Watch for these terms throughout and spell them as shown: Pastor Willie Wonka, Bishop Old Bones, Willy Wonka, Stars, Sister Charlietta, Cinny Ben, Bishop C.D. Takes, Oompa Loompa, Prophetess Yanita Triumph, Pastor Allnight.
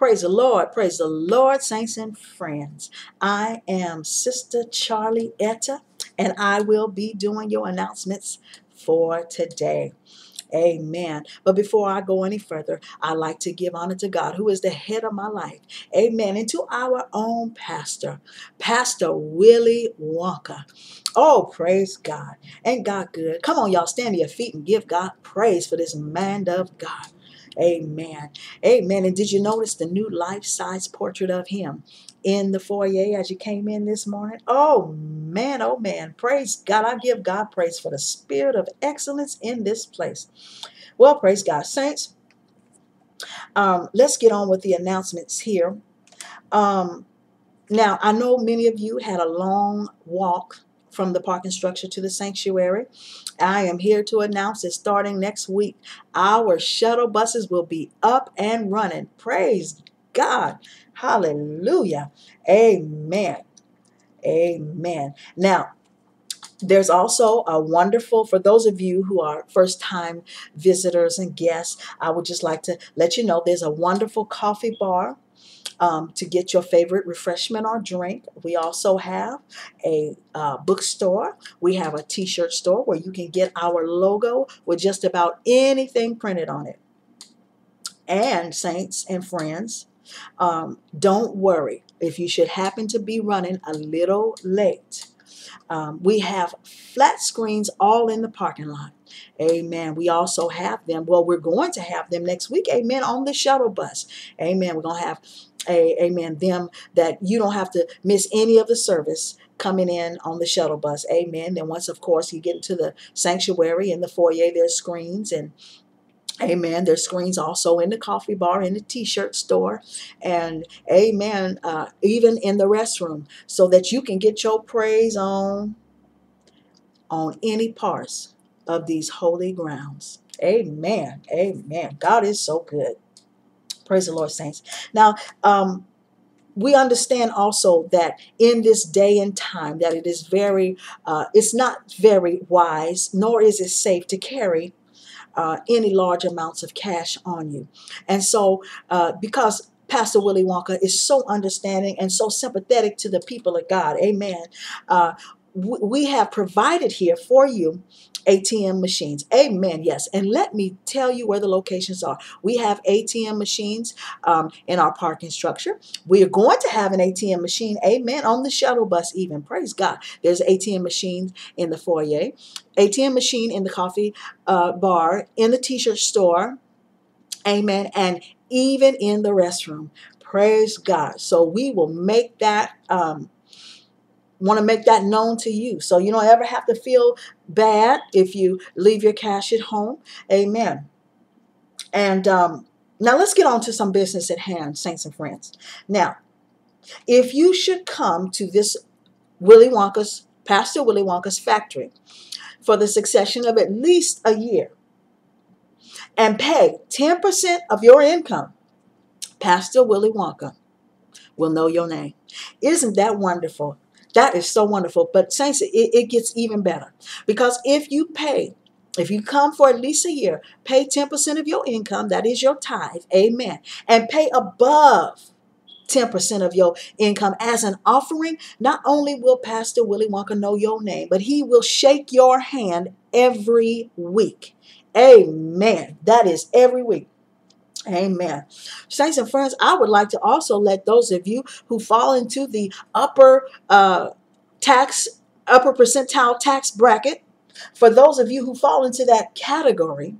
Praise the Lord, saints and friends. I am Sister Charlietta, and I will be doing your announcements for today. Amen. But before I go any further, I like to give honor to God, who is the head of my life. Amen. And to our own pastor, Pastor Willie Wonka. Oh, praise God. Ain't God good? Come on, y'all. Stand to your feet and give God praise for this man of God. Amen. Amen. And did you notice the new life-size portrait of him in the foyer as you came in this morning? Oh, man. Oh, man. Praise God. I give God praise for the spirit of excellence in this place. Well, praise God. Saints, let's get on with the announcements here. Now, I know many of you had a long walk from the parking structure to the sanctuary. I am here to announce that starting next week, our shuttle buses will be up and running. Praise God. Hallelujah. Amen. Amen. Now, there's also a wonderful, for those of you who are first-time visitors and guests, I would just like to let you know there's a wonderful coffee bar to get your favorite refreshment or drink. We also have a bookstore. We have a t-shirt store where you can get our logo with just about anything printed on it. And saints and friends, don't worry if you should happen to be running a little late. We have flat screens all in the parking lot. Amen. We also have them. Well, we're going to have them next week. Amen. On the shuttle bus. Amen. We're going to have them that you don't have to miss any of the service coming in on the shuttle bus. Amen. Then once, of course, you get into the sanctuary in the foyer, there's screens, and amen, there's screens also in the coffee bar, in the t-shirt store, and amen, even in the restroom, so that you can get your praise on any parts of these holy grounds. Amen. Amen. God is so good. Praise the Lord, saints. Now, we understand also that in this day and time that it is very, it's not very wise, nor is it safe to carry any large amounts of cash on you. And so, because Pastor Willie Wonka is so understanding and so sympathetic to the people of God, amen, we have provided here for you ATM machines. Amen. Yes. And let me tell you where the locations are. We have ATM machines in our parking structure. We are going to have an ATM machine. Amen. On the shuttle bus even. Praise God. There's ATM machines in the foyer, ATM machine in the coffee bar, in the t-shirt store. Amen. And even in the restroom. Praise God. So we will make that want to make that known to you, so you don't ever have to feel bad if you leave your cash at home. Amen. And now let's get on to some business at hand, saints and friends. Now, if you should come to this Pastor Willie Wonka's factory for the succession of at least a year and pay 10% of your income, Pastor Willie Wonka will know your name. Isn't that wonderful? That is so wonderful. But saints, it gets even better, because if you come for at least a year, pay 10% of your income, that is your tithe, amen, and pay above 10% of your income as an offering, not only will Pastor Willie Wonka know your name, but he will shake your hand every week. Amen. That is every week. Amen. Saints and friends, I would like to also let those of you who fall into the upper percentile tax bracket, for those of you who fall into that category,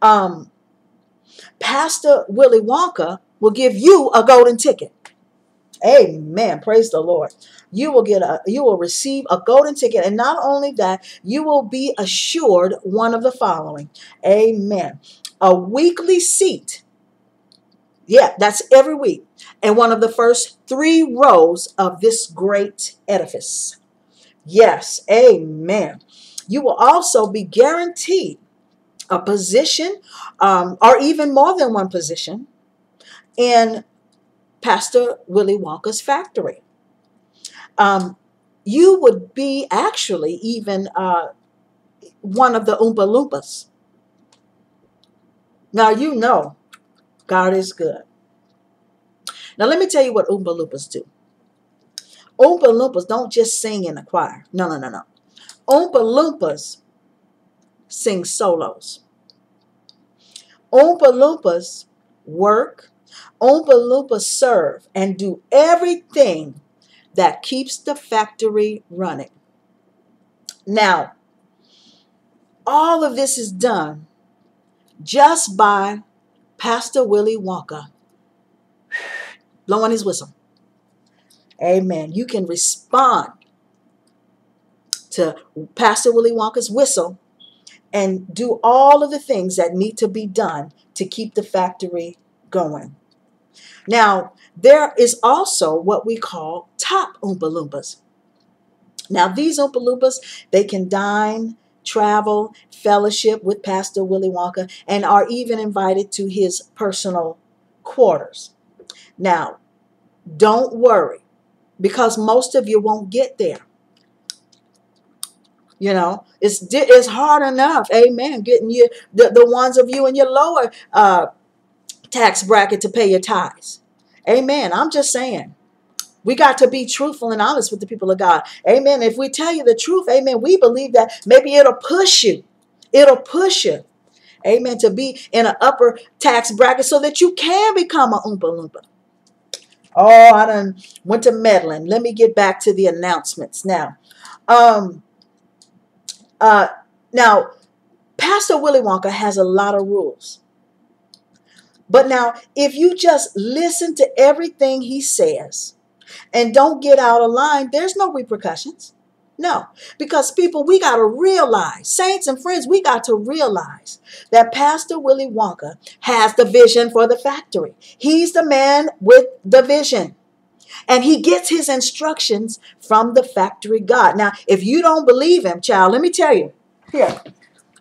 Pastor Willie Wonka will give you a golden ticket. Amen. Praise the Lord. You will receive a golden ticket. And not only that, you will be assured one of the following. Amen. A weekly seat. Yeah, that's every week. And one of the first 3 rows of this great edifice. Yes, amen. You will also be guaranteed a position, or even more than one position, in Pastor Willie Wonka's factory. You would be actually even one of the Oompa Loompas. Now, you know, God is good. Now, let me tell you what Oompa Loompas do. Oompa Loompas don't just sing in a choir. No, no, no, no. Oompa Loompas sing solos. Oompa Loompas work. Oompa Loompas serve and do everything that keeps the factory running. Now, all of this is done just by Pastor Willie Wonka blowing his whistle. Amen. You can respond to Pastor Willie Wonka's whistle and do all of the things that need to be done to keep the factory going. Now, there is also what we call top Oompa Loompas. Now, these Oompa Loompas, they can dine, travel, fellowship with Pastor Willy Wonka, and are even invited to his personal quarters. Now, don't worry, because most of you won't get there. You know, it's hard enough, amen, getting you, the ones of you in your lower tax bracket to pay your tithes. Amen. I'm just saying. We got to be truthful and honest with the people of God. Amen. If we tell you the truth, amen, we believe that maybe it'll push you. It'll push you, amen, to be in an upper tax bracket so that you can become an Oompa Loompa. Oh, I done went to meddling. Let me get back to the announcements now. Now, Pastor Willy Wonka has a lot of rules. But now, if you just listen to everything he says and don't get out of line, there's no repercussions. No, because people, we got to realize, saints and friends, we got to realize that Pastor Willy Wonka has the vision for the factory. He's the man with the vision. And he gets his instructions from the factory God. Now, if you don't believe him, child, let me tell you, here,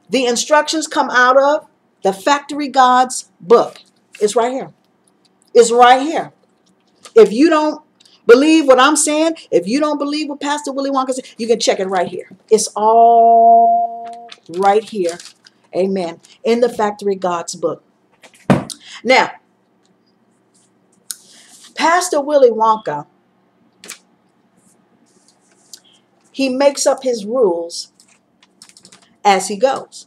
the instructions come out of the factory God's book. It's right here. It's right here. If you don't believe what I'm saying, if you don't believe what Pastor Willy Wonka said, you can check it right here. It's all right here. Amen. In the factory God's book. Now, Pastor Willy Wonka, he makes up his rules as he goes.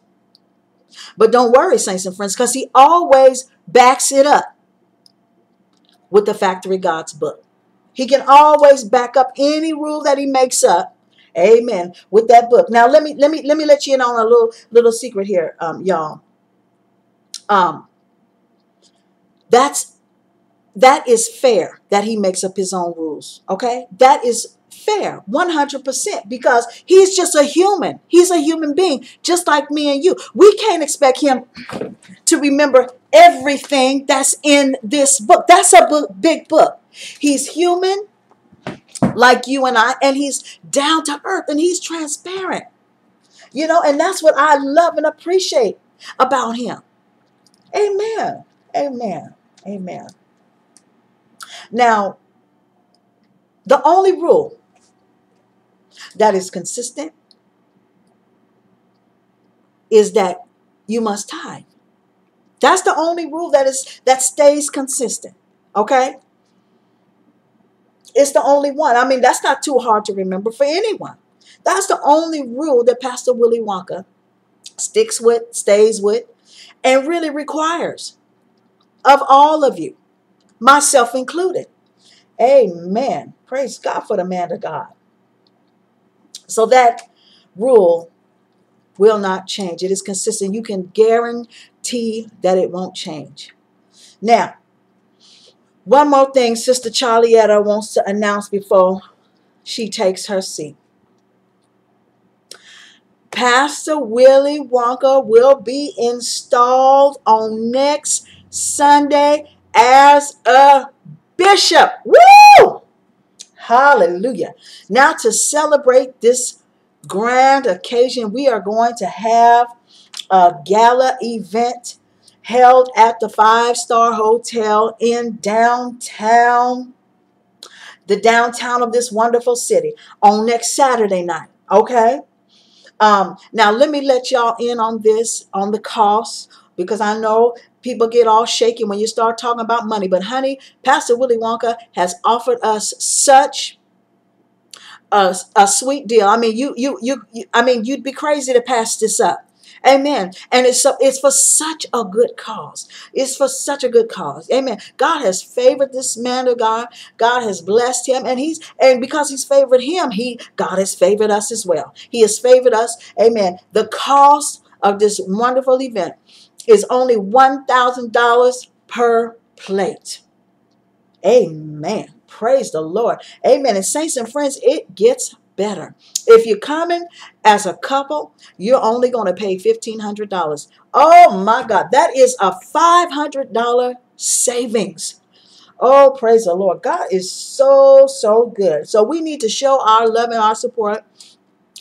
But don't worry, saints and friends, because he always backs it up with the factory God's book. He can always back up any rule that he makes up, amen, with that book. Now, let me let you in on a little secret here, y'all. That is fair that he makes up his own rules, okay? That is fair, 100%, because he's just a human. He's a human being, just like me and you. We can't expect him to remember everything that's in this book. That's a big book. He's human, like you and I, and he's down to earth, and he's transparent. You know, and that's what I love and appreciate about him. Amen. Amen. Amen. Now, the only rule that is consistent is that you must tithe. That's the only rule that stays consistent, okay? It's the only one. I mean, that's not too hard to remember for anyone. That's the only rule that Pastor Willy Wonka sticks with, stays with, and really requires of all of you, myself included. Amen. Praise God for the man of God. So that rule will not change. It is consistent. You can guarantee that it won't change. Now, one more thing Sister Charlietta wants to announce before she takes her seat. Pastor Willy Wonka will be installed on next Sunday as a bishop. Woo! Hallelujah. Now, to celebrate this grand occasion, we are going to have a gala event held at the 5-star hotel in downtown, the downtown of this wonderful city, on next Saturday night. Okay. Now, let me let y'all in on this, on the cost, because I know People get all shaky when you start talking about money. But honey, Pastor Willie Wonka has offered us such a sweet deal. I mean, you'd be crazy to pass this up. Amen. And it's for such a good cause. It's for such a good cause. Amen. God has favored this man of God. God has blessed him. And because he's favored him, God has favored us as well. He has favored us. Amen. The cost of this wonderful event is only $1,000 per plate. Amen. Praise the Lord. Amen. And saints and friends, it gets better. If you're coming as a couple, you're only going to pay $1,500. Oh my God, that is a $500 savings. Oh, praise the Lord. God is so, so good. So we need to show our love and our support.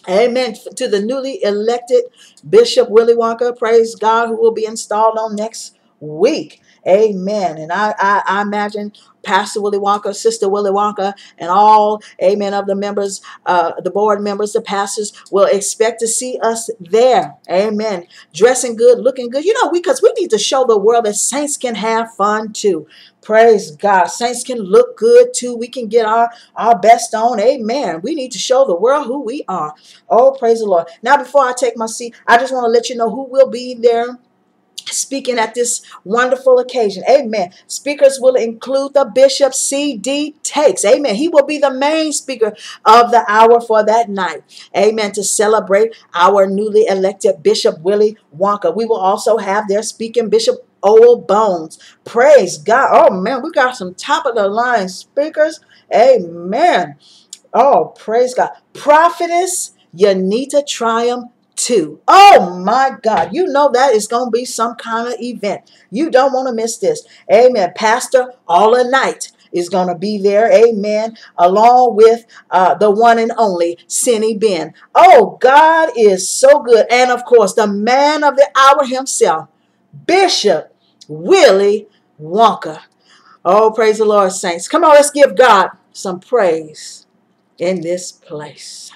Amen. To the newly elected Bishop Willy Wonka, praise God, who will be installed on next week. Amen. And I imagine Pastor Willie Wonka, Sister Willie Wonka, and all, amen, of the members, the board members, the pastors will expect to see us there. Amen. Dressing good, looking good. You know, because we need to show the world that saints can have fun too. Praise God. Saints can look good too. We can get our best on. Amen. We need to show the world who we are. Oh, praise the Lord. Now, before I take my seat, I just want to let you know who will be there speaking at this wonderful occasion. Amen. Speakers will include the Bishop C.D. Takes. Amen. He will be the main speaker of the hour for that night. Amen. To celebrate our newly elected Bishop Willie Wonka. We will also have there speaking Bishop Old Bones. Praise God. Oh, man, we got some top of the line speakers. Amen. Oh, praise God. Prophetess Yanita Triumph. Oh my God, you know that is going to be some kind of event. You don't want to miss this. Amen. Pastor Allnight is going to be there. Amen. Along with the one and only Cinny Ben. Oh, God is so good. And of course, the man of the hour himself, Bishop Willie Wonka. Oh, praise the Lord, saints. Come on, let's give God some praise in this place.